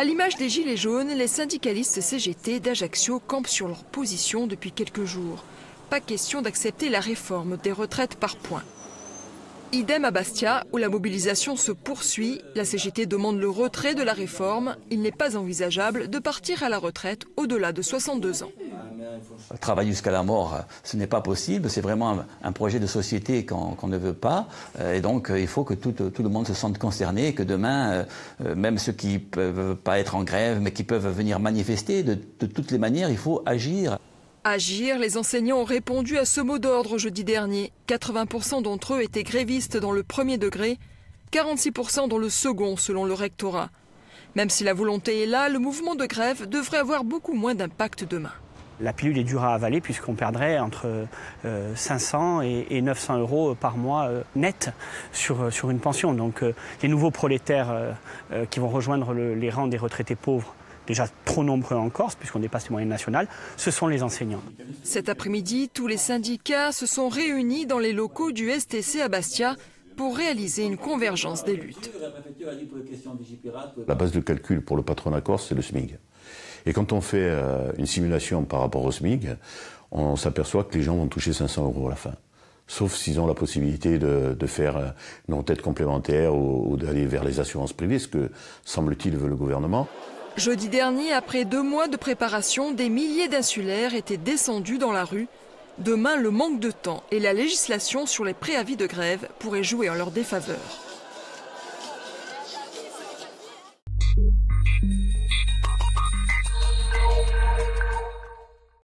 À l'image des Gilets jaunes, les syndicalistes CGT d'Ajaccio campent sur leur position depuis quelques jours. Pas question d'accepter la réforme des retraites par points. Idem à Bastia, où la mobilisation se poursuit. La CGT demande le retrait de la réforme. Il n'est pas envisageable de partir à la retraite au-delà de 62 ans. Travailler jusqu'à la mort, ce n'est pas possible. C'est vraiment un projet de société qu'on ne veut pas. Et donc, il faut que tout le monde se sente concerné et que demain, même ceux qui ne peuvent pas être en grève, mais qui peuvent venir manifester, de toutes les manières, il faut agir. Agir, les enseignants ont répondu à ce mot d'ordre jeudi dernier. 80% d'entre eux étaient grévistes dans le premier degré, 46% dans le second, selon le rectorat. Même si la volonté est là, le mouvement de grève devrait avoir beaucoup moins d'impact demain. La pilule est dure à avaler puisqu'on perdrait entre 500 et 900 euros par mois net sur une pension. Donc les nouveaux prolétaires qui vont rejoindre les rangs des retraités pauvres, déjà trop nombreux en Corse, puisqu'on dépasse les moyennes nationales, ce sont les enseignants. Cet après-midi, tous les syndicats se sont réunis dans les locaux du STC à Bastia pour réaliser une convergence des luttes. La base de calcul pour le patronat corse, c'est le SMIG. Et quand on fait une simulation par rapport au SMIG, on s'aperçoit que les gens vont toucher 500 euros à la fin. Sauf s'ils ont la possibilité de faire une retraite complémentaire ou d'aller vers les assurances privées, ce que, semble-t-il, veut le gouvernement. Jeudi dernier, après 2 mois de préparation, des milliers d'insulaires étaient descendus dans la rue. Demain, le manque de temps et la législation sur les préavis de grève pourraient jouer en leur défaveur.